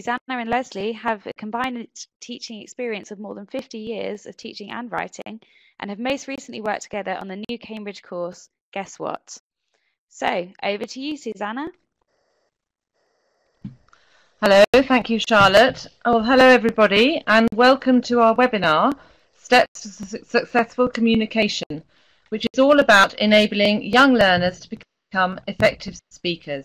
Susannah and Lesley have a combined teaching experience of more than 50 years of teaching and writing, and have most recently worked together on the new Cambridge course, Guess What? So, over to you, Susannah. Hello, thank you, Charlotte. Oh, hello, everybody, and welcome to our webinar, Steps to Successful Communication, which is all about enabling young learners to become effective speakers.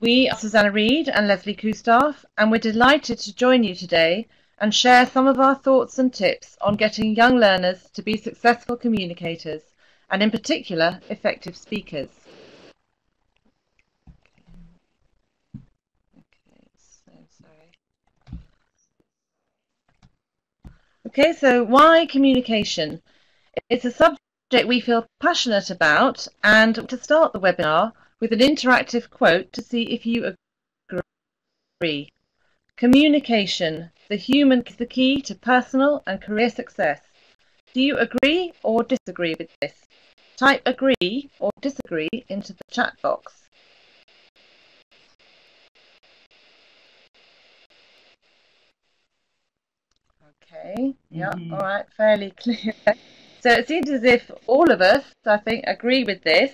We are Susannah Reed and Lesley Koustaff, and we're delighted to join you today and share some of our thoughts and tips on getting young learners to be successful communicators, and in particular, effective speakers. Okay, so why communication? It's a subject we feel passionate about, and to start the webinar with an interactive quote to see if you agree. Communication, the human, is the key to personal and career success. Do you agree or disagree with this? Type agree or disagree into the chat box. Okay, yeah, all right, fairly clear. So it seems as if all of us, I think, agree with this.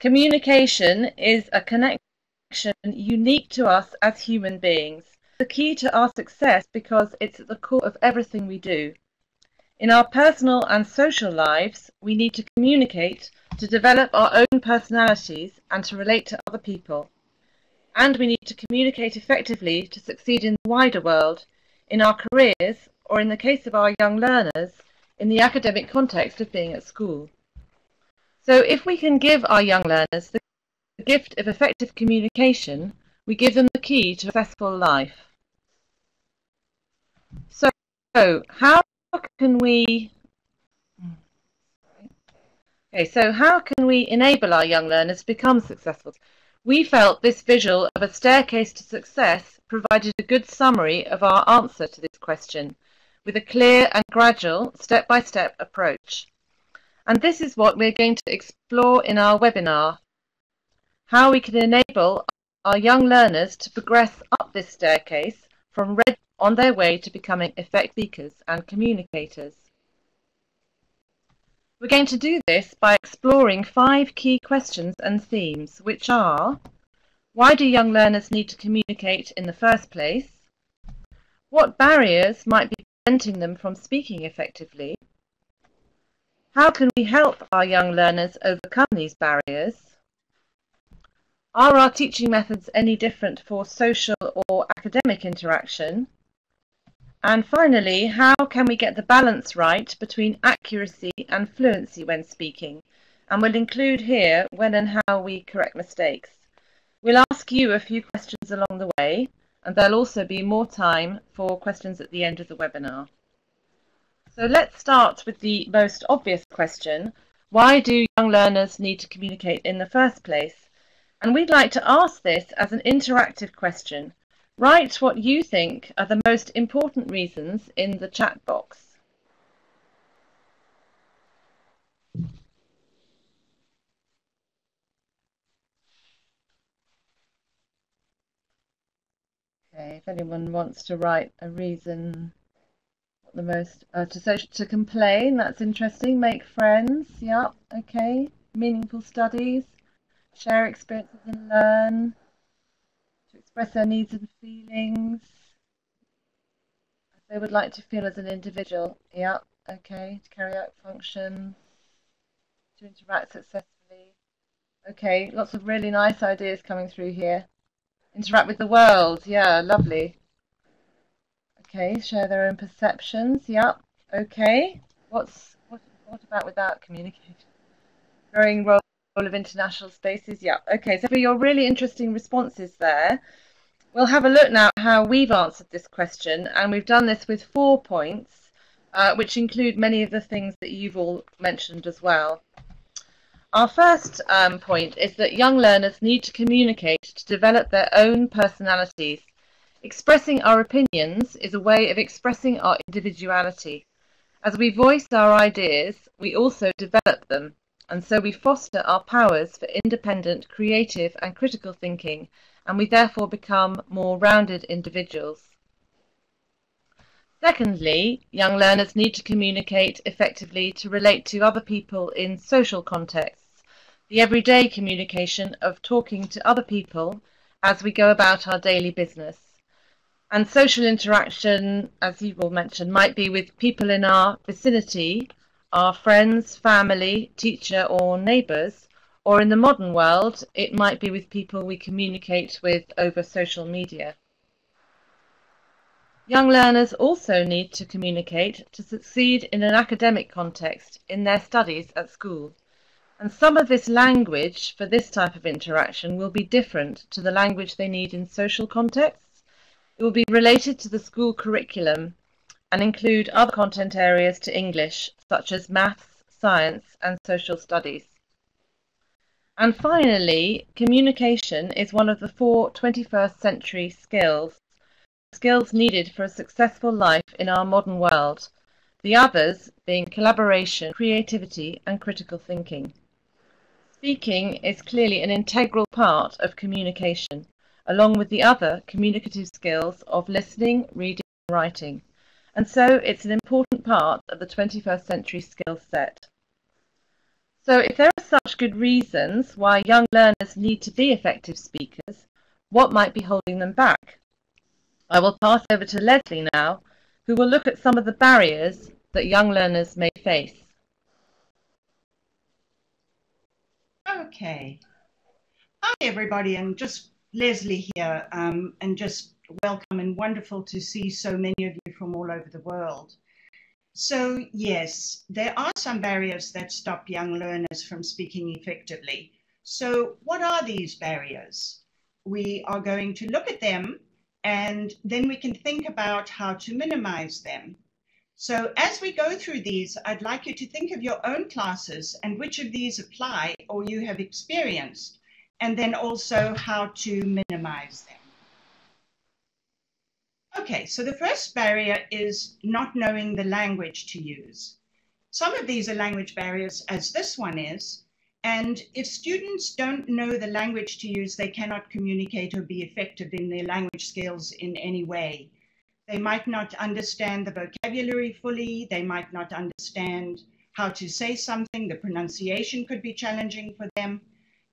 Communication is a connection unique to us as human beings. The key to our success because it's at the core of everything we do. In our personal and social lives, we need to communicate to develop our own personalities and to relate to other people. And we need to communicate effectively to succeed in the wider world, in our careers, or in the case of our young learners, in the academic context of being at school. So if we can give our young learners the gift of effective communication, we give them the key to a successful life. So how can we enable our young learners to become successful? We felt this visual of a staircase to success provided a good summary of our answer to this question, with a clear and gradual step-by-step approach. And this is what we're going to explore in our webinar, how we can enable our young learners to progress up this staircase from red on their way to becoming effective speakers and communicators. We're going to do this by exploring 5 key questions and themes, which are: why do young learners need to communicate in the first place? What barriers might be preventing them from speaking effectively? How can we help our young learners overcome these barriers? Are our teaching methods any different for social or academic interaction? And finally, how can we get the balance right between accuracy and fluency when speaking? And we'll include here when and how we correct mistakes. We'll ask you a few questions along the way, and there'll also be more time for questions at the end of the webinar. So let's start with the most obvious question: why do young learners need to communicate in the first place? And we'd like to ask this as an interactive question. Write what you think are the most important reasons in the chat box. Okay, if anyone wants to write a reason. The most to complain, that's interesting. Make friends, yeah, okay. Meaningful studies, share experiences and learn, to express their needs and feelings, they would like to feel as an individual, yeah, okay. To carry out functions, to interact successfully, okay. Lots of really nice ideas coming through here. Interact with the world, yeah, lovely. Okay, share their own perceptions. Yep. Okay. What about without communication? Growing role of international spaces. Yep. Okay. So for your really interesting responses there, we'll have a look now at how we've answered this question, and we've done this with 4 points, which include many of the things that you've all mentioned as well. Our first point is that young learners need to communicate to develop their own personalities. Expressing our opinions is a way of expressing our individuality. As we voice our ideas, we also develop them, and so we foster our powers for independent, creative and critical thinking, and we therefore become more rounded individuals. Secondly, young learners need to communicate effectively to relate to other people in social contexts, the everyday communication of talking to other people as we go about our daily business. And social interaction, as you will mention, might be with people in our vicinity, our friends, family, teacher or neighbours, or in the modern world, it might be with people we communicate with over social media. Young learners also need to communicate to succeed in an academic context in their studies at school. And some of this language for this type of interaction will be different to the language they need in social contexts. It will be related to the school curriculum and include other content areas to English, such as maths, science, and social studies. And finally, communication is one of the four 21st century skills needed for a successful life in our modern world, the others being collaboration, creativity, and critical thinking. Speaking is clearly an integral part of communication, along with the other communicative skills of listening, reading, and writing. And so it's an important part of the 21st century skill set. So if there are such good reasons why young learners need to be effective speakers, what might be holding them back? I will pass over to Lesley now, who will look at some of the barriers that young learners may face. Okay. Hi, everybody, and just Lesley here, and just welcome and wonderful to see so many of you from all over the world. So yes, there are some barriers that stop young learners from speaking effectively. So what are these barriers? We are going to look at them and then we can think about how to minimize them. So as we go through these, I'd like you to think of your own classes and which of these apply or you have experienced, and then also how to minimize them. Okay, so the first barrier is not knowing the language to use. Some of these are language barriers, as this one is, and if students don't know the language to use, they cannot communicate or be effective in their language skills in any way. They might not understand the vocabulary fully, they might not understand how to say something, the pronunciation could be challenging for them,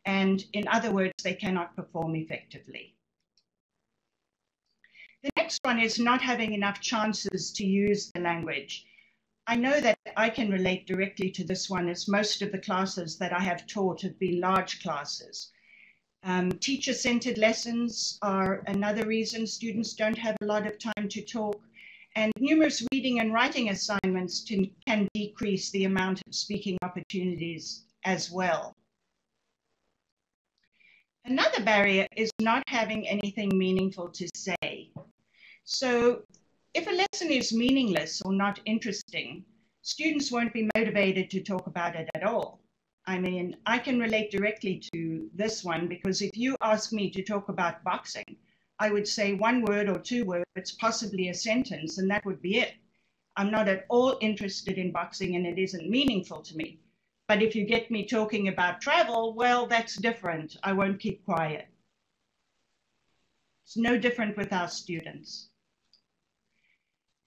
and in other words, they cannot perform effectively. The next one is not having enough chances to use the language. I know that I can relate directly to this one, as most of the classes that I have taught have been large classes. Teacher-centered lessons are another reason students don't have a lot of time to talk, and numerous reading and writing assignments can decrease the amount of speaking opportunities as well. Another barrier is not having anything meaningful to say. So if a lesson is meaningless or not interesting, students won't be motivated to talk about it at all. I mean, I can relate directly to this one because if you ask me to talk about boxing, I would say one word or two words, possibly a sentence, and that would be it. I'm not at all interested in boxing and it isn't meaningful to me. But if you get me talking about travel, well, that's different. I won't keep quiet. It's no different with our students.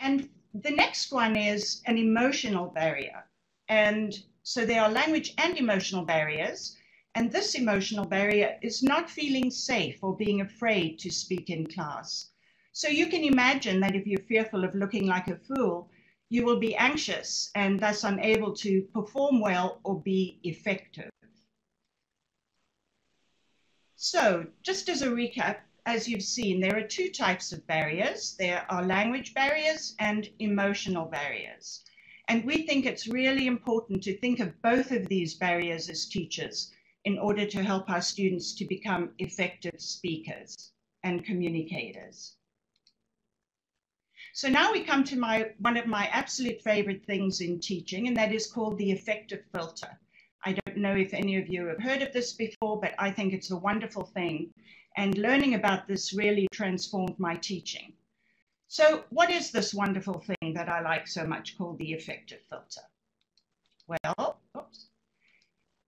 And the next one is an emotional barrier. And so there are language and emotional barriers. And this emotional barrier is not feeling safe or being afraid to speak in class. So you can imagine that if you're fearful of looking like a fool, you will be anxious and thus unable to perform well or be effective. So just as a recap, as you've seen, there are two types of barriers. There are language barriers and emotional barriers. And we think it's really important to think of both of these barriers as teachers in order to help our students to become effective speakers and communicators. So now we come to one of my absolute favorite things in teaching, and that is called the effective filter. I don't know if any of you have heard of this before, but I think it's a wonderful thing. And learning about this really transformed my teaching. So what is this wonderful thing that I like so much called the effective filter? Well, oops.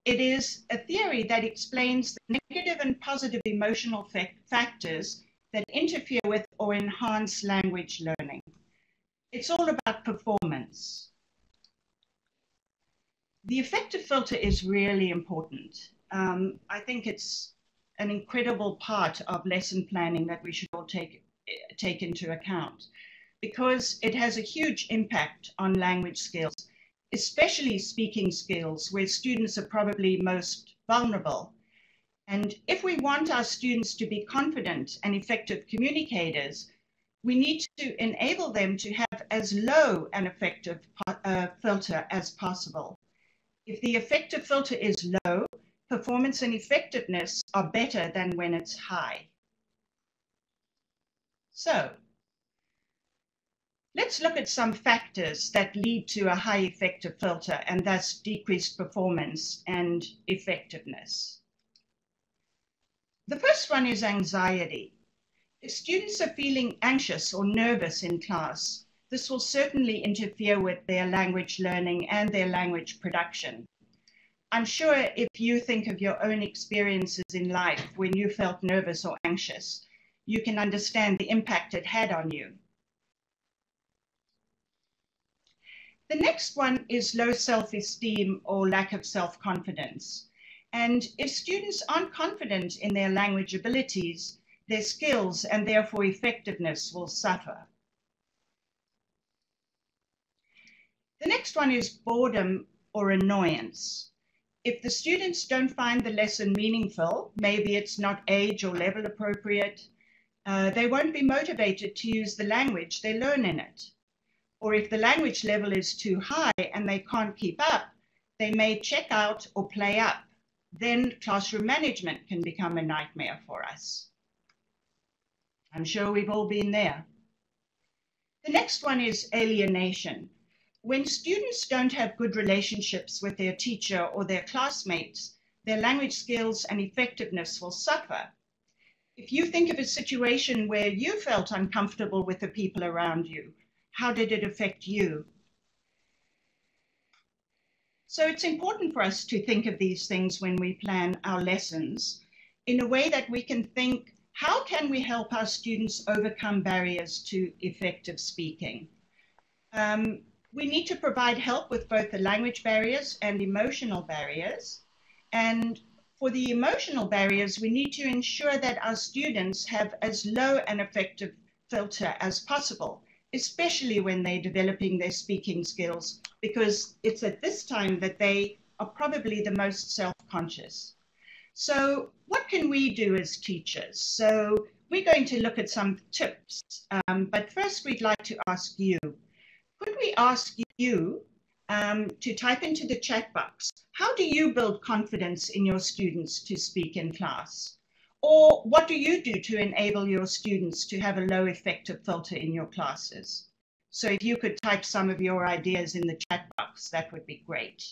It is a theory that explains the negative and positive emotional factors that interfere with or enhance language learning. It's all about performance. The effective filter is really important. I think it's an incredible part of lesson planning that we should all take into account, because it has a huge impact on language skills, especially speaking skills, where students are probably most vulnerable. And if we want our students to be confident and effective communicators, we need to enable them to have as low an effective filter as possible. If the effective filter is low, performance and effectiveness are better than when it's high. So, let's look at some factors that lead to a high effective filter and thus decreased performance and effectiveness. The first one is anxiety. If students are feeling anxious or nervous in class, this will certainly interfere with their language learning and their language production. I'm sure if you think of your own experiences in life when you felt nervous or anxious, you can understand the impact it had on you. The next one is low self-esteem or lack of self-confidence. And if students aren't confident in their language abilities, their skills and therefore effectiveness will suffer. The next one is boredom or annoyance. If the students don't find the lesson meaningful, maybe it's not age or level appropriate, they won't be motivated to use the language they learn in it. Or if the language level is too high and they can't keep up, they may check out or play up. Then classroom management can become a nightmare for us. I'm sure we've all been there. The next one is alienation. When students don't have good relationships with their teacher or their classmates, their language skills and effectiveness will suffer. If you think of a situation where you felt uncomfortable with the people around you, how did it affect you? So it's important for us to think of these things when we plan our lessons in a way that we can think, how can we help our students overcome barriers to effective speaking? We need to provide help with both the language barriers and emotional barriers. And for the emotional barriers, we need to ensure that our students have as low an effective filter as possible, especially when they're developing their speaking skills, because it's at this time that they are probably the most self-conscious. So what can we do as teachers? So we're going to look at some tips, but first we'd like to ask you, could we ask you to type into the chat box, how do you build confidence in your students to speak in class? Or what do you do to enable your students to have a low effective filter in your classes? So if you could type some of your ideas in the chat box, that would be great.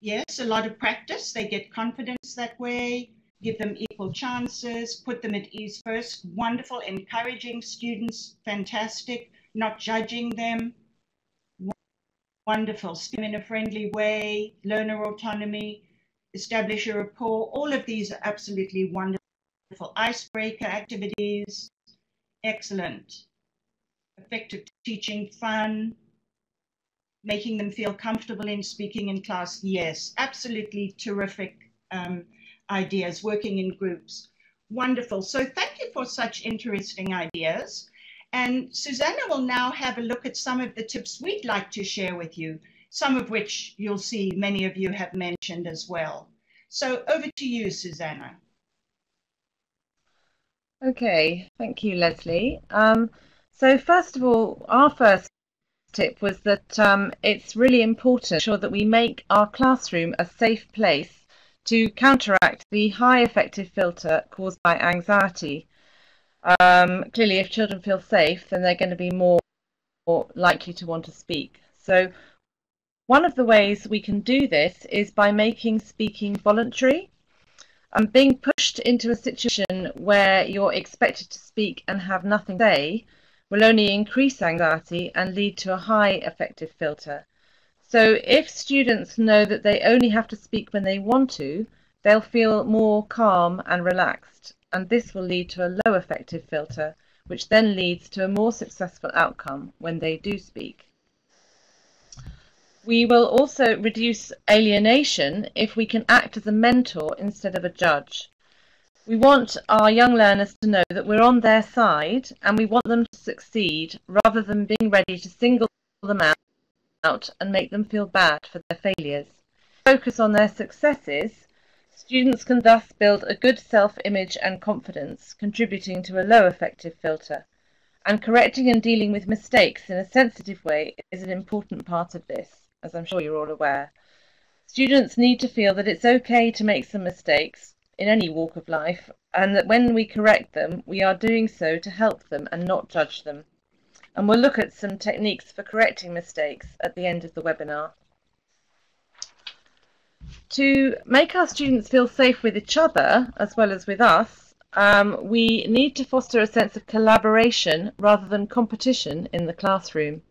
Yes, a lot of practice. They get confidence that way. Give them equal chances. Put them at ease first. Wonderful. Encouraging students. Fantastic. Not judging them. Wonderful. Speak in a friendly way. Learner autonomy. Establish a rapport. All of these are absolutely wonderful. Icebreaker activities, excellent. Effective teaching, fun. Making them feel comfortable in speaking in class, yes. Absolutely terrific ideas, working in groups. Wonderful. So thank you for such interesting ideas. And Susannah will now have a look at some of the tips we'd like to share with you, some of which you'll see many of you have mentioned as well. So over to you, Susannah. Okay, thank you, Lesley. So first of all, our first tip was that it's really important to ensure that we make our classroom a safe place to counteract the high effective filter caused by anxiety. Clearly, if children feel safe, then they're going to be more likely to want to speak. So one of the ways we can do this is by making speaking voluntary. Being pushed into a situation where you're expected to speak and have nothing to say will only increase anxiety and lead to a high effective filter. So if students know that they only have to speak when they want to, they'll feel more calm and relaxed, and this will lead to a low effective filter, which then leads to a more successful outcome when they do speak. We will also reduce alienation if we can act as a mentor instead of a judge. We want our young learners to know that we're on their side and we want them to succeed rather than being ready to single them out and make them feel bad for their failures. Focus on their successes. Students can thus build a good self-image and confidence, contributing to a low effective filter. And correcting and dealing with mistakes in a sensitive way is an important part of this, as I'm sure you're all aware. Students need to feel that it's okay to make some mistakes in any walk of life, and that when we correct them, we are doing so to help them and not judge them. And we'll look at some techniques for correcting mistakes at the end of the webinar. To make our students feel safe with each other, as well as with us, we need to foster a sense of collaboration rather than competition in the classroom.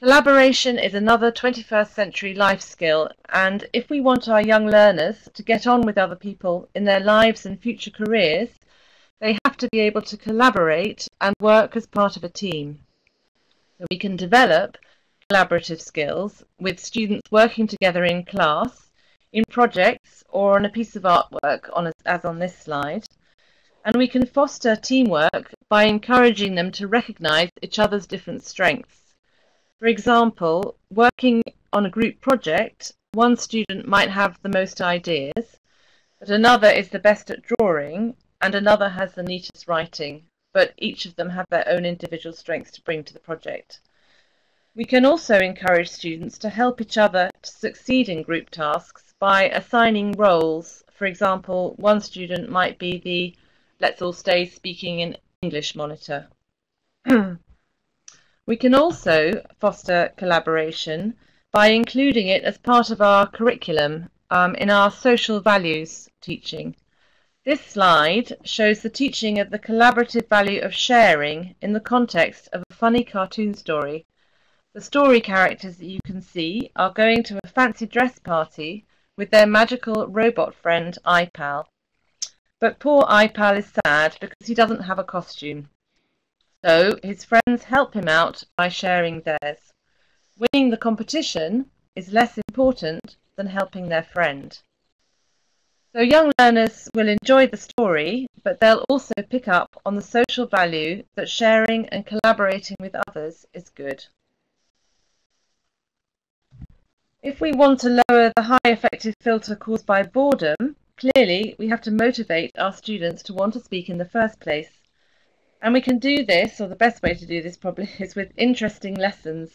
Collaboration is another 21st century life skill, and if we want our young learners to get on with other people in their lives and future careers, they have to be able to collaborate and work as part of a team. So we can develop collaborative skills with students working together in class, in projects or on a piece of artwork, as on this slide. And we can foster teamwork by encouraging them to recognise each other's different strengths. For example, working on a group project, one student might have the most ideas, but another is the best at drawing, and another has the neatest writing, but each of them have their own individual strengths to bring to the project. We can also encourage students to help each other to succeed in group tasks by assigning roles. For example, one student might be the "let's all stay speaking in English" monitor. We can also foster collaboration by including it as part of our curriculum in our social values teaching. This slide shows the teaching of the collaborative value of sharing in the context of a funny cartoon story. The story characters that you can see are going to a fancy dress party with their magical robot friend iPal. But poor iPal is sad because he doesn't have a costume. So his friends help him out by sharing theirs. Winning the competition is less important than helping their friend. So young learners will enjoy the story, but they'll also pick up on the social value that sharing and collaborating with others is good. If we want to lower the high effective filter caused by boredom, clearly we have to motivate our students to want to speak in the first place. And we can do this, or the best way to do this probably, is with interesting lessons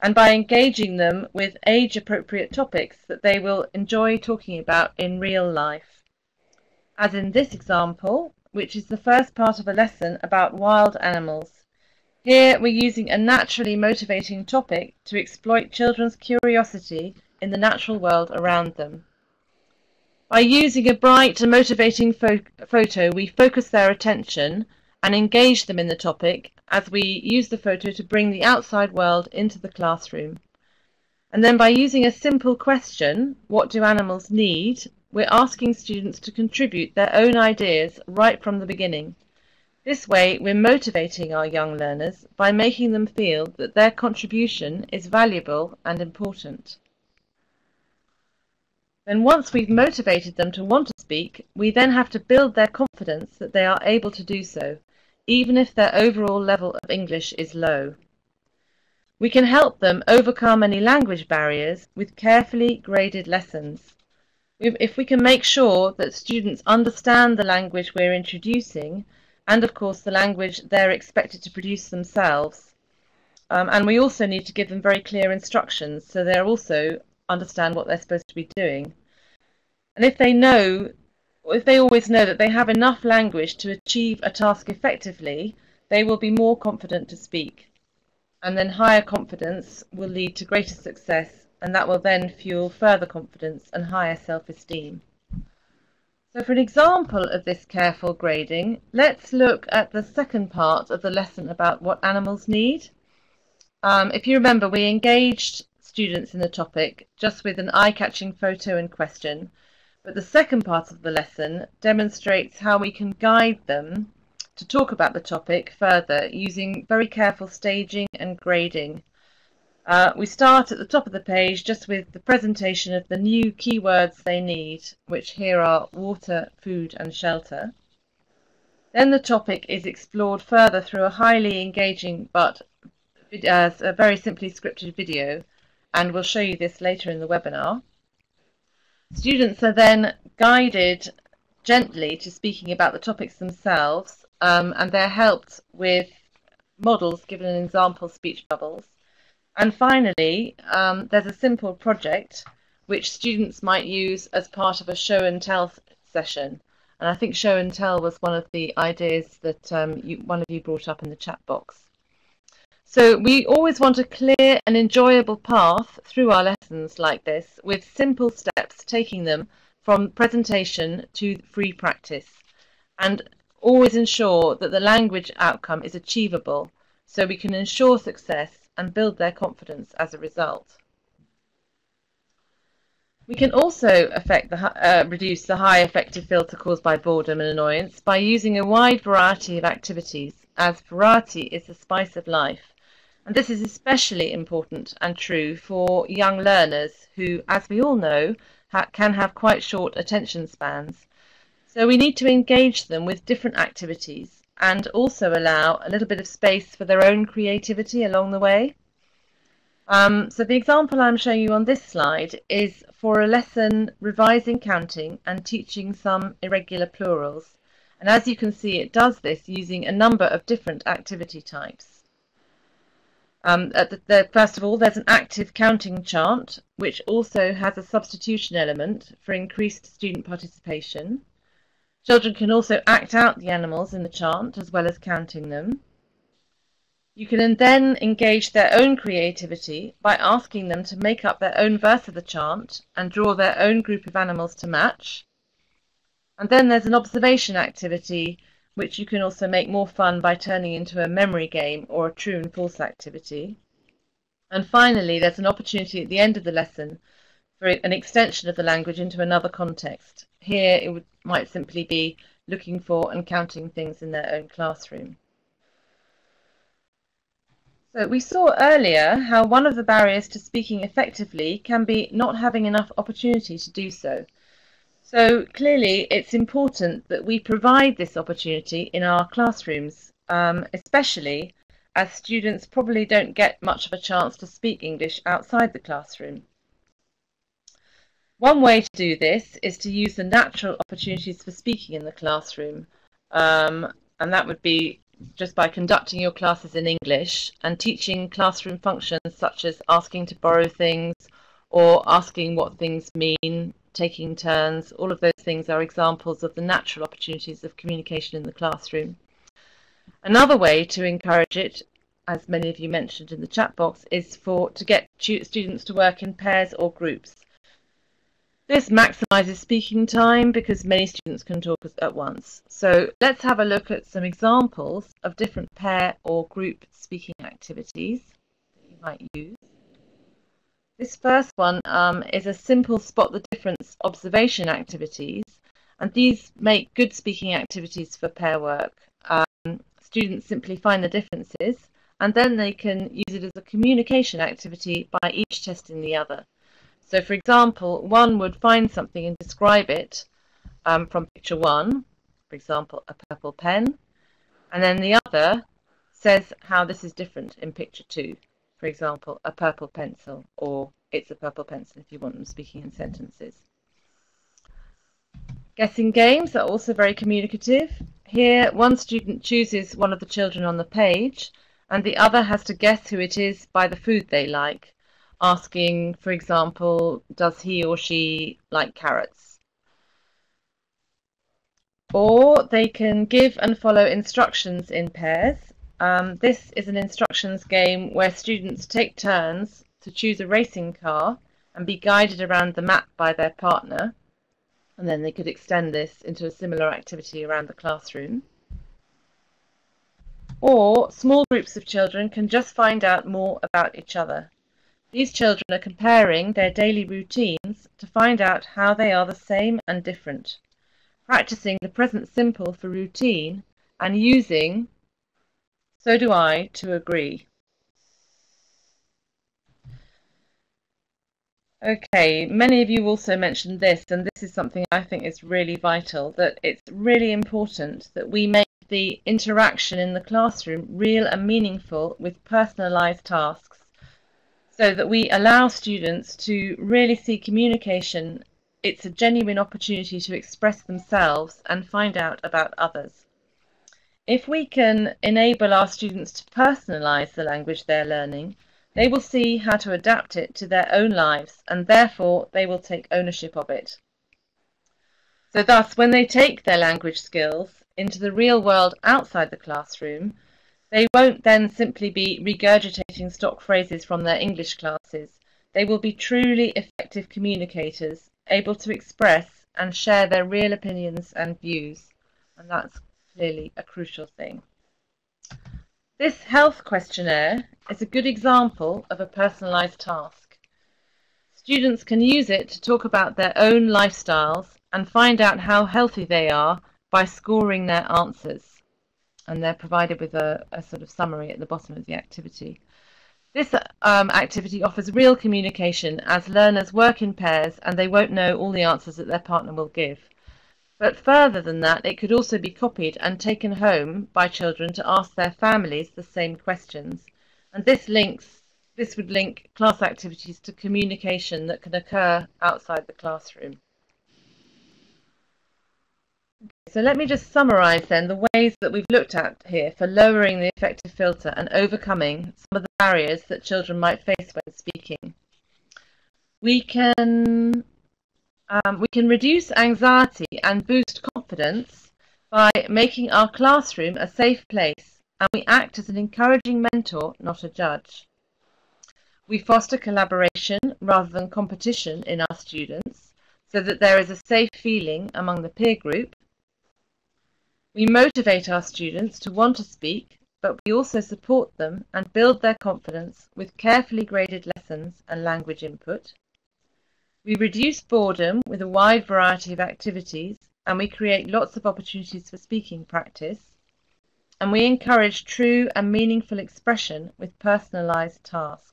and by engaging them with age-appropriate topics that they will enjoy talking about in real life. As in this example, which is the first part of a lesson about wild animals. Here we're using a naturally motivating topic to exploit children's curiosity in the natural world around them. By using a bright and motivating photo, we focus their attention and engage them in the topic as we use the photo to bring the outside world into the classroom. And then by using a simple question, what do animals need, we're asking students to contribute their own ideas right from the beginning. This way we're motivating our young learners by making them feel that their contribution is valuable and important. Then once we've motivated them to want to speak, we then have to build their confidence that they are able to do so, even if their overall level of English is low. We can help them overcome any language barriers with carefully graded lessons. If we can make sure that students understand the language we're introducing, and of course the language they're expected to produce themselves, and we also need to give them very clear instructions so they're also understand what they're supposed to be doing. And if they always know that they have enough language to achieve a task effectively, they will be more confident to speak. And then higher confidence will lead to greater success, and that will then fuel further confidence and higher self-esteem. So for an example of this careful grading, let's look at the second part of the lesson about what animals need. If you remember, we engaged students in the topic, just with an eye-catching photo and question. But the second part of the lesson demonstrates how we can guide them to talk about the topic further using very careful staging and grading. We start at the top of the page just with the presentation of the new keywords they need, which here are water, food and shelter. Then the topic is explored further through a highly engaging but a very simply scripted video, and we'll show you this later in the webinar. Students are then guided gently to speaking about the topics themselves, and they're helped with models given in example speech bubbles. And finally, there's a simple project which students might use as part of a show and tell session. And I think show and tell was one of the ideas that one of you brought up in the chat box. So we always want a clear and enjoyable path through our lessons like this, with simple steps taking them from presentation to free practice. And always ensure that the language outcome is achievable, so we can ensure success and build their confidence as a result. We can also reduce the high effective filter caused by boredom and annoyance by using a wide variety of activities, as variety is the spice of life. And this is especially important and true for young learners who, as we all know, can have quite short attention spans. So we need to engage them with different activities and also allow a little bit of space for their own creativity along the way. So the example I'm showing you on this slide is for a lesson revising counting and teaching some irregular plurals. And as you can see, it does this using a number of different activity types. First of all, there's an active counting chart, which also has a substitution element for increased student participation. Children can also act out the animals in the chant as well as counting them. You can then engage their own creativity by asking them to make up their own verse of the chant and draw their own group of animals to match. And then there's an observation activity, which you can also make more fun by turning into a memory game or a true and false activity. And finally, there's an opportunity at the end of the lesson for an extension of the language into another context. Here it might simply be looking for and counting things in their own classroom. So we saw earlier how one of the barriers to speaking effectively can be not having enough opportunity to do so. So clearly it's important that we provide this opportunity in our classrooms, especially as students probably don't get much of a chance to speak English outside the classroom. One way to do this is to use the natural opportunities for speaking in the classroom, and that would be just by conducting your classes in English and teaching classroom functions such as asking to borrow things or asking what things mean, taking turns. All of those things are examples of the natural opportunities of communication in the classroom. Another way to encourage it, as many of you mentioned in the chat box, is to get students to work in pairs or groups. This maximises speaking time because many students can talk at once. So let's have a look at some examples of different pair or group speaking activities that you might use. This first one is a simple spot the difference observation activities, and these make good speaking activities for pair work. Students simply find the differences and then they can use it as a communication activity by each testing the other. So, for example, one would find something and describe it from picture one, for example, a purple pen, and then the other says how this is different in picture two, for example, a purple pencil, or it's a purple pencil if you want them speaking in sentences. Guessing games are also very communicative. Here, one student chooses one of the children on the page, and the other has to guess who it is by the food they like, asking, for example, does he or she like carrots? Or they can give and follow instructions in pairs. This is an instructions game where students take turns to choose a racing car and be guided around the map by their partner, and then they could extend this into a similar activity around the classroom. Or small groups of children can just find out more about each other. These children are comparing their daily routines to find out how they are the same and different, practicing the present simple for routine and using "so do I" to agree. Okay, many of you also mentioned this, and this is something I think is really vital, that it's really important that we make the interaction in the classroom real and meaningful with personalised tasks, so that we allow students to really see communication. It's a genuine opportunity to express themselves and find out about others. If we can enable our students to personalise the language they're learning, they will see how to adapt it to their own lives, and therefore they will take ownership of it. So thus, when they take their language skills into the real world outside the classroom, they won't then simply be regurgitating stock phrases from their English classes. They will be truly effective communicators, able to express and share their real opinions and views. And that's clearly a crucial thing. This health questionnaire is a good example of a personalised task. Students can use it to talk about their own lifestyles and find out how healthy they are by scoring their answers. And they're provided with a sort of summary at the bottom of the activity. This activity offers real communication, as learners work in pairs and they won't know all the answers that their partner will give. But further than that, it could also be copied and taken home by children to ask their families the same questions. And this would link class activities to communication that can occur outside the classroom. So let me just summarise then the ways that we've looked at here for lowering the effective filter and overcoming some of the barriers that children might face when speaking. We can reduce anxiety and boost confidence by making our classroom a safe place, and we act as an encouraging mentor, not a judge. We foster collaboration rather than competition in our students, so that there is a safe feeling among the peer group. We motivate our students to want to speak, but we also support them and build their confidence with carefully graded lessons and language input. We reduce boredom with a wide variety of activities, and we create lots of opportunities for speaking practice. And we encourage true and meaningful expression with personalised tasks.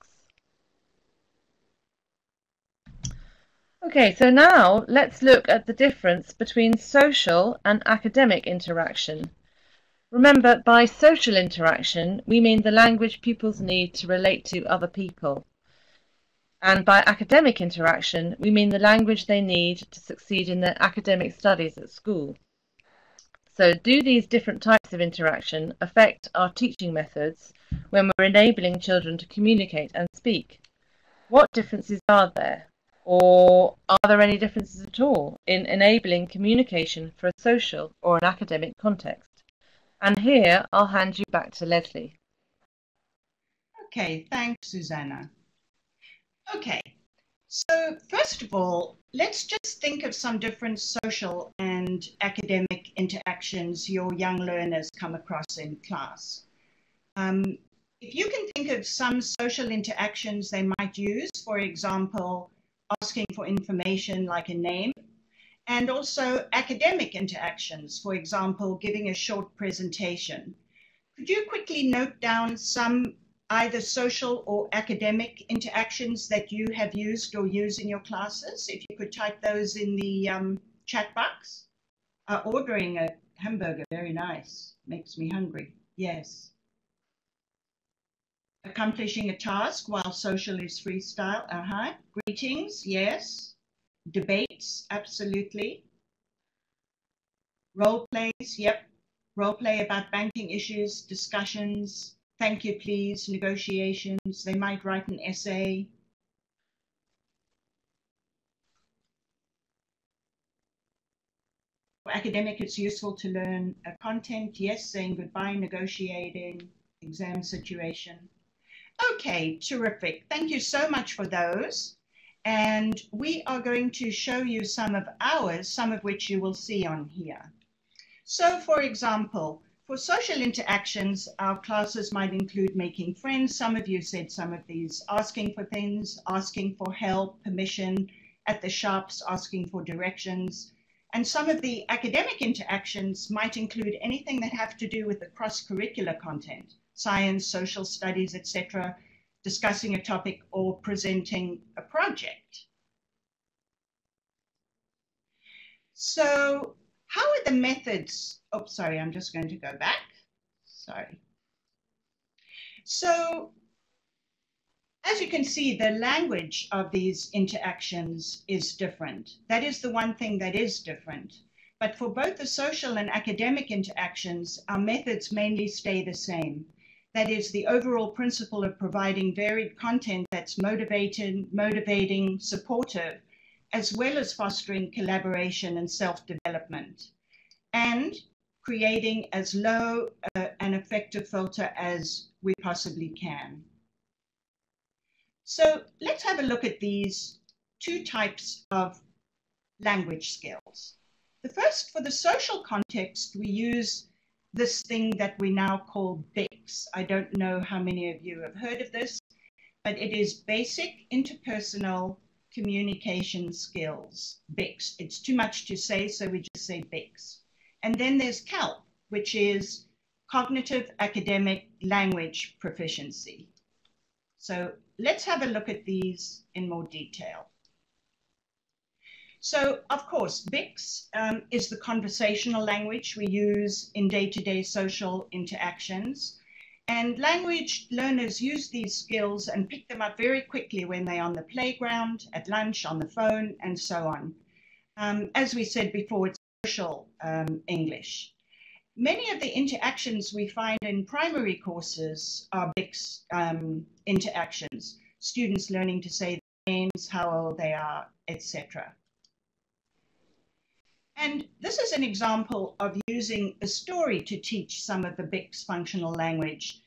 Okay, so now let's look at the difference between social and academic interaction. Remember, by social interaction, we mean the language pupils need to relate to other people. And by academic interaction, we mean the language they need to succeed in their academic studies at school. So do these different types of interaction affect our teaching methods when we're enabling children to communicate and speak? What differences are there? Or are there any differences at all in enabling communication for a social or an academic context? And here I'll hand you back to Lesley. Okay, thanks, Susannah. Okay, so first of all, let's just think of some different social and academic interactions your young learners come across in class. If you can think of some social interactions they might use, for example, asking for information like a name, and also academic interactions, for example, giving a short presentation. Could you quickly note down some either social or academic interactions that you have used or use in your classes? If you could type those in the chat box. Ordering a hamburger, very nice, makes me hungry, yes. Accomplishing a task while social is freestyle, uh-huh. Greetings, yes. Debates, absolutely. Role plays, yep. Role play about banking issues, discussions, thank you please, negotiations. They might write an essay. For academic, it's useful to learn a content, yes, saying goodbye, negotiating, exam situation. Okay, terrific. Thank you so much for those. And we are going to show you some of ours, some of which you will see on here. So, for example, For social interactions, our classes might include making friends. Some of you said some of these. Asking for things, asking for help, permission at the shops, asking for directions. And some of the academic interactions might include anything that have to do with the cross-curricular content, science, social studies, etc., discussing a topic or presenting a project. So how are the methods? Oh, sorry, I'm just going to go back. Sorry. So, as you can see, the language of these interactions is different. That is the one thing that is different. But for both the social and academic interactions, our methods mainly stay the same. That is the overall principle of providing varied content that's motivating, supportive, as well as fostering collaboration and self-development, and creating as low an effective filter as we possibly can. So let's have a look at these two types of language skills. The first, for the social context, we use this thing that we now call BICS. I don't know how many of you have heard of this, but it is Basic Interpersonal Communication Skills, BICS. It's too much to say, so we just say BICS. And then there's CALP, which is Cognitive Academic Language Proficiency. So let's have a look at these in more detail. So, of course, BICS is the conversational language we use in day-to-day social interactions. And language learners use these skills and pick them up very quickly when they're on the playground, at lunch, on the phone, and so on. As we said before, it's social English. Many of the interactions we find in primary courses are BICS interactions, students learning to say their names, how old they are, etc. And this is an example of using a story to teach some of the BICS functional language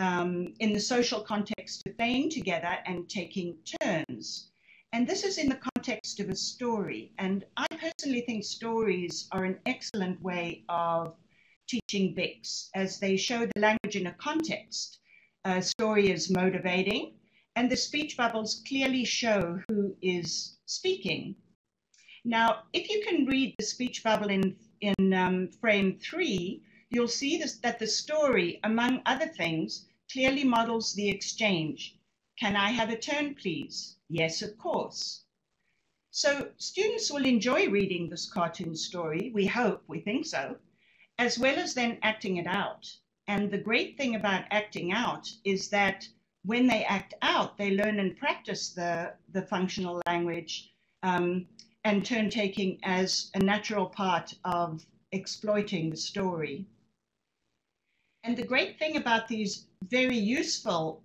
in the social context of playing together and taking turns. And this is in the context of a story. And I personally think stories are an excellent way of teaching BICS, as they show the language in a context. A story is motivating, and the speech bubbles clearly show who is speaking. Now, if you can read the speech bubble in frame 3, you'll see that the story, among other things, clearly models the exchange. Can I have a turn, please? Yes, of course. So students will enjoy reading this cartoon story, we hope, we think so, as well as then acting it out. And the great thing about acting out is that when they act out, they learn and practice the functional language and turn taking as a natural part of exploiting the story. And the great thing about these very useful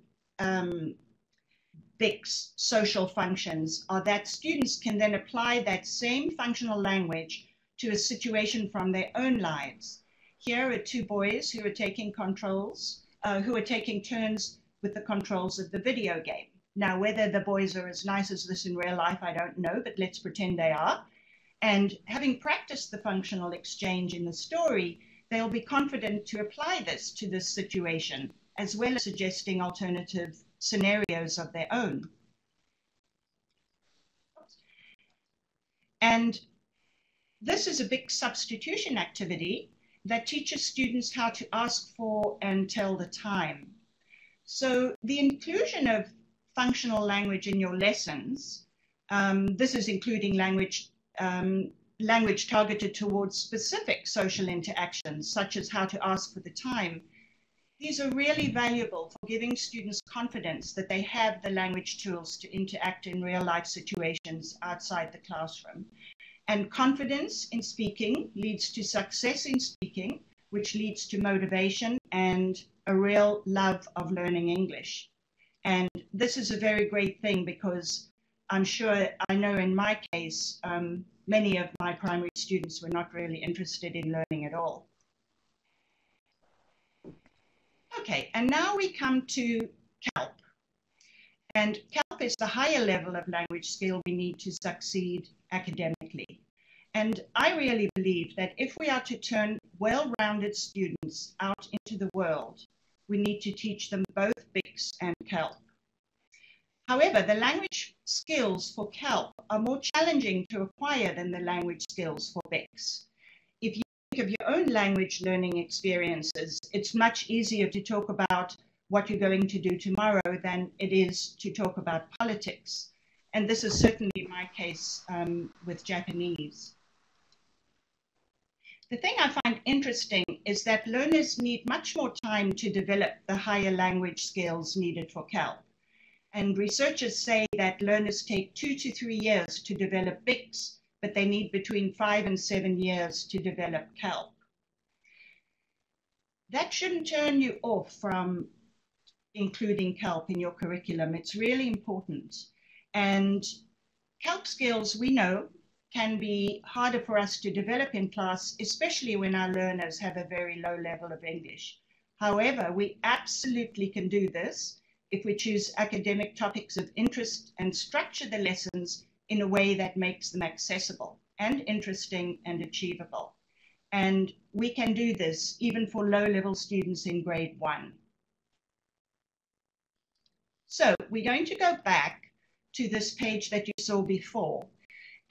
BICS social functions are that students can then apply that same functional language to a situation from their own lives. Here are two boys who are taking turns with the controls of the video game. Now, whether the boys are as nice as this in real life, I don't know, but let's pretend they are. And having practiced the functional exchange in the story, they'll be confident to apply this to this situation, as well as suggesting alternative scenarios of their own. And this is a big substitution activity that teaches students how to ask for and tell the time. So the inclusion of functional language in your lessons. This is including language targeted towards specific social interactions, such as how to ask for the time. These are really valuable for giving students confidence that they have the language tools to interact in real life situations outside the classroom. And confidence in speaking leads to success in speaking, which leads to motivation and a real love of learning English. And this is a very great thing, because I'm sure, I know in my case, many of my primary students were not really interested in learning at all. Okay, and now we come to CALP. And CALP is the higher level of language skill we need to succeed academically. And I really believe that if we are to turn well-rounded students out into the world. We need to teach them both BICS and CALP. However, the language skills for CALP are more challenging to acquire than the language skills for BICS. If you think of your own language learning experiences, it's much easier to talk about what you're going to do tomorrow than it is to talk about politics. And this is certainly my case with Japanese. The thing I find interesting is that learners need much more time to develop the higher language skills needed for CALP. And researchers say that learners take 2 to 3 years to develop BICS, but they need between 5 and 7 years to develop CALP. That shouldn't turn you off from including CALP in your curriculum. It's really important. And CALP skills, we know, can be harder for us to develop in class, especially when our learners have a very low level of English. However, we absolutely can do this if we choose academic topics of interest and structure the lessons in a way that makes them accessible and interesting and achievable. And we can do this even for low-level students in grade 1. So we're going to go back to this page that you saw before,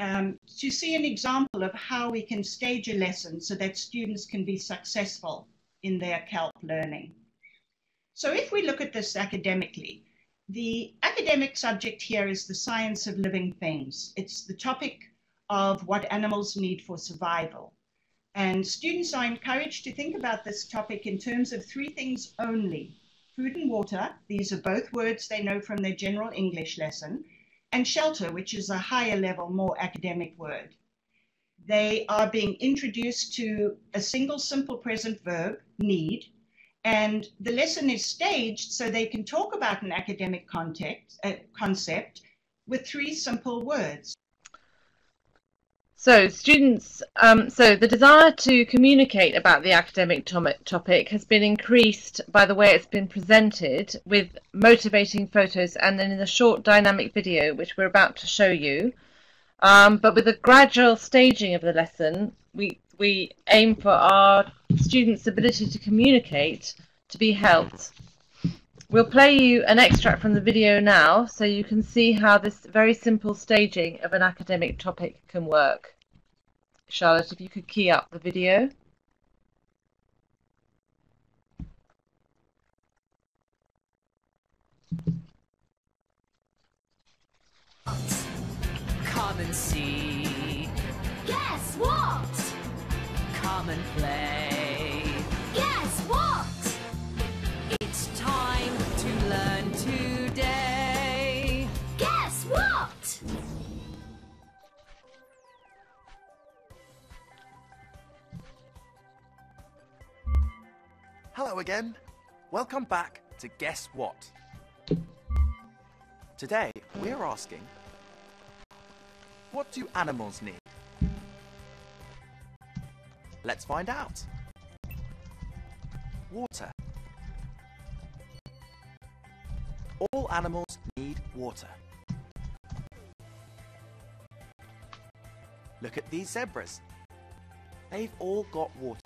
to see an example of how we can stage a lesson so that students can be successful in their CALP learning. So if we look at this academically, the academic subject here is the science of living things. It's the topic of what animals need for survival. And students are encouraged to think about this topic in terms of 3 things only: food and water, these are both words they know from their general English lesson, and shelter, which is a higher level, more academic word. They are being introduced to a single simple present verb, need, and the lesson is staged so they can talk about an academic concept with 3 simple words. So students, the desire to communicate about the academic topic has been increased by the way it's been presented, with motivating photos and then in the short dynamic video which we're about to show you. But with the gradual staging of the lesson, we aim for our students' ability to communicate to be helped. We'll play you an extract from the video now so you can see how this very simple staging of an academic topic can work. Charlotte, if you could key up the video. Come and see. Guess what? Come and play. Guess what? It's time to learn today. Guess what? Hello again. Welcome back to Guess What? Today we're asking, what do animals need? Let's find out. Water. All animals need water. Look at these zebras. They've all got water.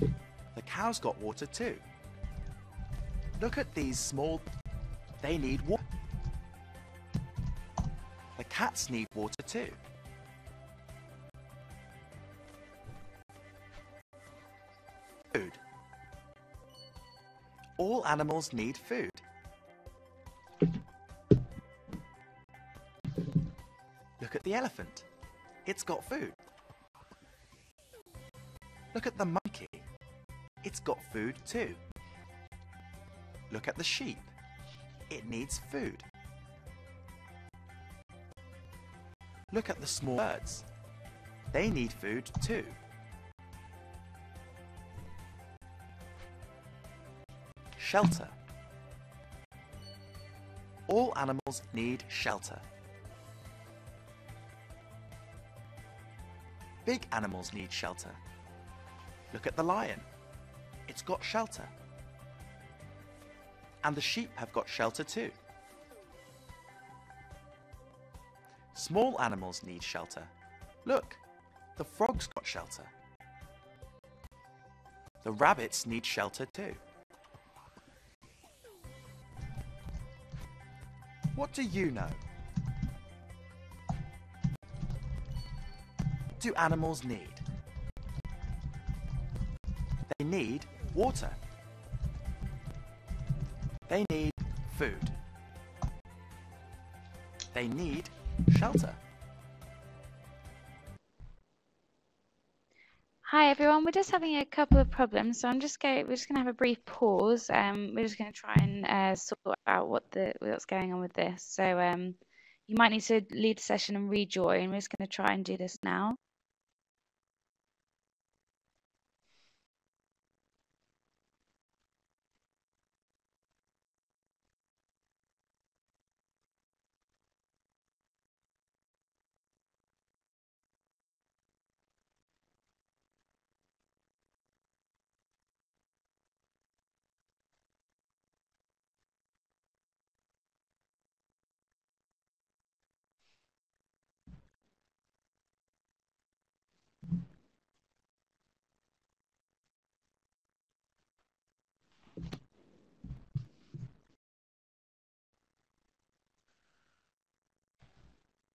The cows got water too. Look at these small. They need water. The cats need water too. Food. All animals need food. Look at the elephant. It's got food. Look at the monkey. It's got food too. Look at the sheep. It needs food. Look at the small birds. They need food too. Shelter. All animals need shelter. Big animals need shelter. Look at the lion. It's got shelter. And the sheep have got shelter too. Small animals need shelter. Look, the frog's got shelter. The rabbits need shelter too. What do you know? What do animals need? They need water. They need food. They need shelter. Hi everyone, we're just having a couple of problems, so we're just going to have a brief pause. We're just going to try and sort out what's going on with this. So you might need to leave the session and rejoin. We're just going to try and do this now.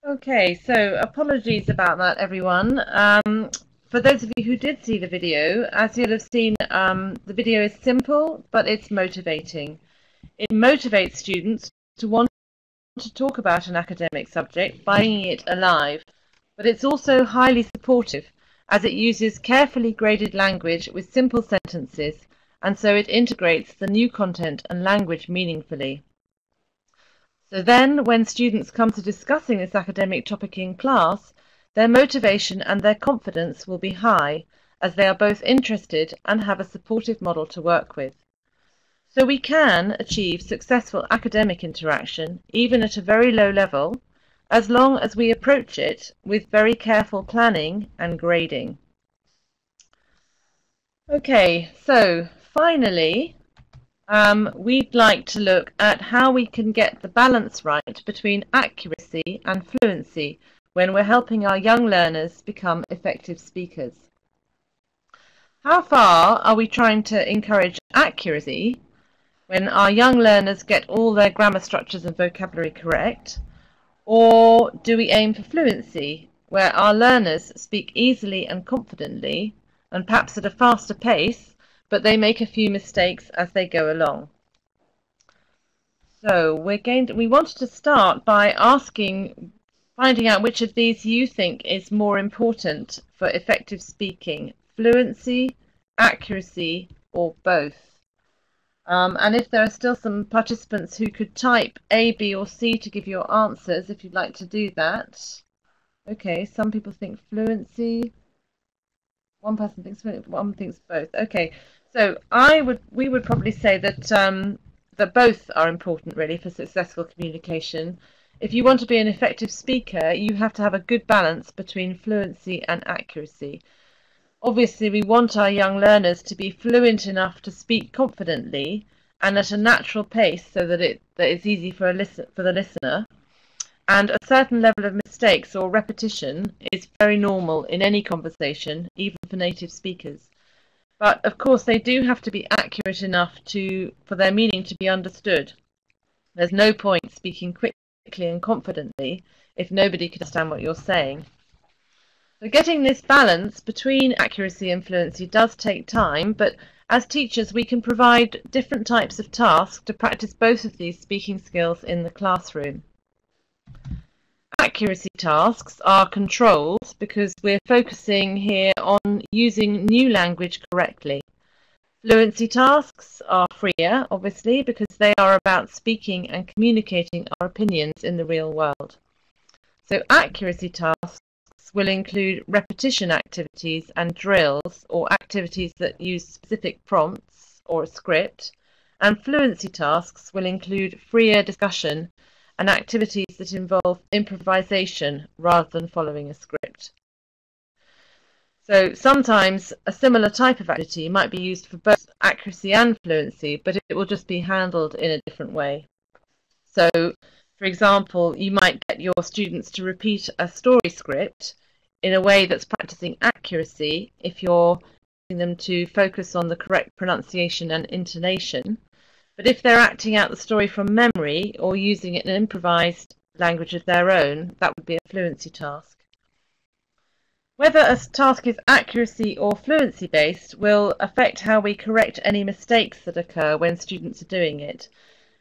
Okay, so apologies about that, everyone. For those of you who did see the video, as you'll have seen, the video is simple, but it's motivating. It motivates students to want to talk about an academic subject, buying it alive, but it's also highly supportive, as it uses carefully graded language with simple sentences, and so it integrates the new content and language meaningfully. So then, when students come to discussing this academic topic in class, their motivation and their confidence will be high, as they are both interested and have a supportive model to work with. So we can achieve successful academic interaction, even at a very low level, as long as we approach it with very careful planning and grading. Okay, so finally, we'd like to look at how we can get the balance right between accuracy and fluency when we're helping our young learners become effective speakers. How far are we trying to encourage accuracy when our young learners get all their grammar structures and vocabulary correct? Or do we aim for fluency, where our learners speak easily and confidently, and perhaps at a faster pace, but they make a few mistakes as they go along? So we wanted to start by finding out which of these you think is more important for effective speaking: fluency, accuracy, or both. And if there are still some participants who could type A, B, or C to give your answers, if you'd like to do that. Okay, some people think fluency. One person thinks fluency, one thinks both. Okay. So we would probably say that that both are important, really, for successful communication. If you want to be an effective speaker, you have to have a good balance between fluency and accuracy. Obviously, we want our young learners to be fluent enough to speak confidently and at a natural pace, so that it's easy for the listener. And a certain level of mistakes or repetition is very normal in any conversation, even for native speakers. But, of course, they do have to be accurate enough for their meaning to be understood. There's no point speaking quickly and confidently if nobody can understand what you're saying. So getting this balance between accuracy and fluency does take time, but as teachers we can provide different types of tasks to practice both of these speaking skills in the classroom. Accuracy tasks are controls, because we're focusing here on using new language correctly. Fluency tasks are freer, obviously, because they are about speaking and communicating our opinions in the real world. So accuracy tasks will include repetition activities and drills, or activities that use specific prompts or a script, and fluency tasks will include freer discussion and activities that involve improvisation rather than following a script. So sometimes a similar type of activity might be used for both accuracy and fluency, but it will just be handled in a different way. So, for example, you might get your students to repeat a story script in a way that's practicing accuracy if you're them to focus on the correct pronunciation and intonation. But if they're acting out the story from memory or using an improvised language of their own, that would be a fluency task. Whether a task is accuracy or fluency based will affect how we correct any mistakes that occur when students are doing it.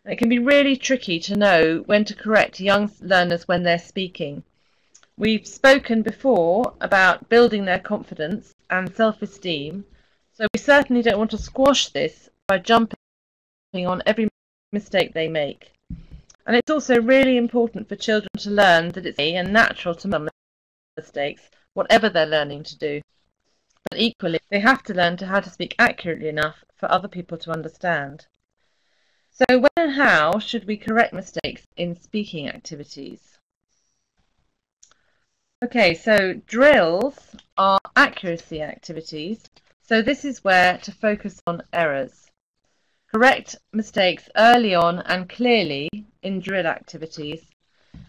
And it can be really tricky to know when to correct young learners when they're speaking. We've spoken before about building their confidence and self-esteem, so we certainly don't want to squash this by jumping on every mistake they make. And it's also really important for children to learn that it's easy and natural to make mistakes, whatever they're learning to do. But equally, they have to learn how to speak accurately enough for other people to understand. So when and how should we correct mistakes in speaking activities? Okay, so drills are accuracy activities, so this is where to focus on errors. Correct mistakes early on and clearly in drill activities,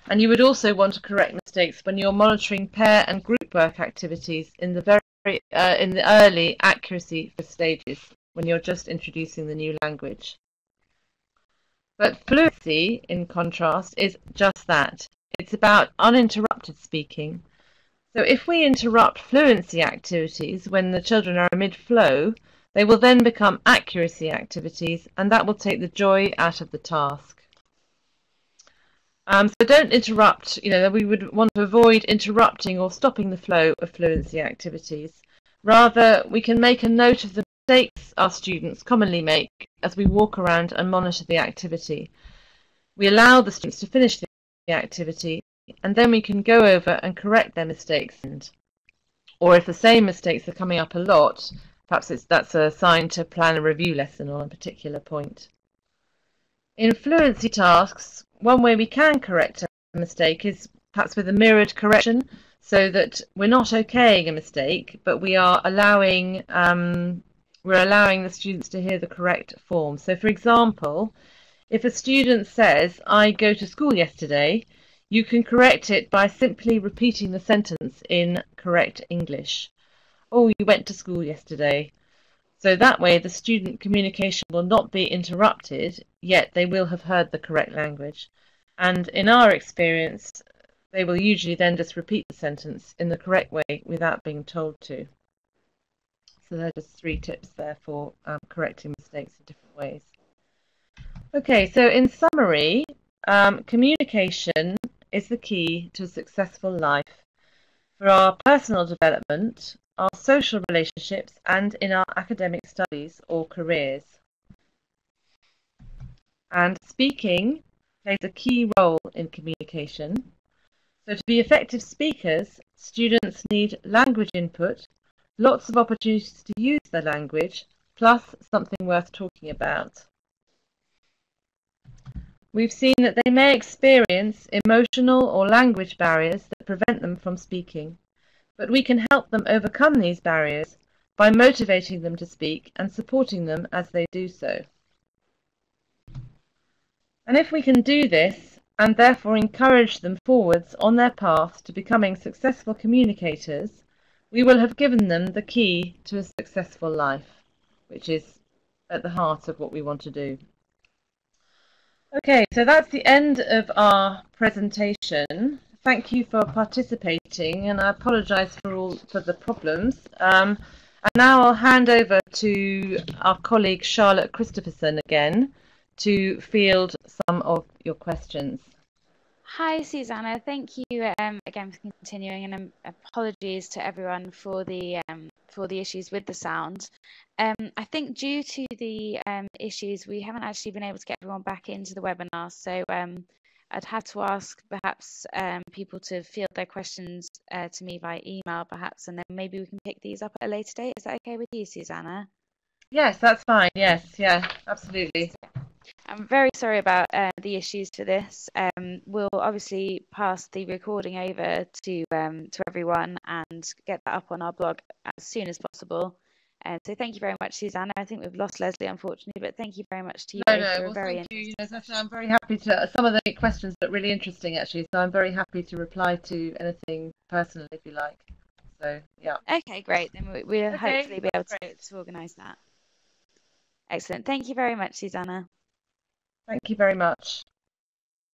and you would also want to correct mistakes when you're monitoring pair and group work activities in the early accuracy stages when you're just introducing the new language. But fluency, in contrast, is just that. It's about uninterrupted speaking. So if we interrupt fluency activities when the children are mid-flow, they will then become accuracy activities, and that will take the joy out of the task. So don't interrupt, we would want to avoid interrupting or stopping the flow of fluency activities. Rather, we can make a note of the mistakes our students commonly make as we walk around and monitor the activity. We allow the students to finish the activity, and then we can go over and correct their mistakes. Or if the same mistakes are coming up a lot, perhaps that's a sign to plan a review lesson on a particular point. In fluency tasks, one way we can correct a mistake is perhaps with a mirrored correction, so that we're not okaying a mistake, but we are allowing the students to hear the correct form. So, for example, if a student says, "I go to school yesterday," you can correct it by simply repeating the sentence in correct English. "Oh, you went to school yesterday." So that way the student communication will not be interrupted, yet they will have heard the correct language. And in our experience, they will usually then just repeat the sentence in the correct way without being told to. So there are just three tips there for correcting mistakes in different ways. Okay, so in summary, communication is the key to a successful life for our personal development, our social relationships, and in our academic studies or careers. And speaking plays a key role in communication. So to be effective speakers, students need language input, lots of opportunities to use their language, plus something worth talking about. We've seen that they may experience emotional or language barriers that prevent them from speaking. But we can help them overcome these barriers by motivating them to speak and supporting them as they do so. And if we can do this, and therefore encourage them forwards on their path to becoming successful communicators, we will have given them the key to a successful life, which is at the heart of what we want to do. Okay, so that's the end of our presentation. Thank you for participating, and I apologise for the problems. And now I'll hand over to our colleague Charlotte Christopherson again to field some of your questions. Hi Susannah, thank you again for continuing, and apologies to everyone for the issues with the sound. I think due to the issues, we haven't actually been able to get everyone back into the webinar, so I'd have to ask perhaps people to field their questions to me by email perhaps, and then maybe we can pick these up at a later date. Is that okay with you, Susannah? Yes, that's fine. Yes, yeah, absolutely. I'm very sorry about the issues for this. We'll obviously pass the recording over to everyone and get that up on our blog as soon as possible. So thank you very much, Susannah. I think we've lost Lesley, unfortunately, but thank you very much to you. I'm very happy to. Some of the questions look really interesting, actually, so I'm very happy to reply to anything personally if you like. So, yeah. Okay, great. Then we'll hopefully be able to organise that. Excellent. Thank you very much, Susannah. Thank you very much.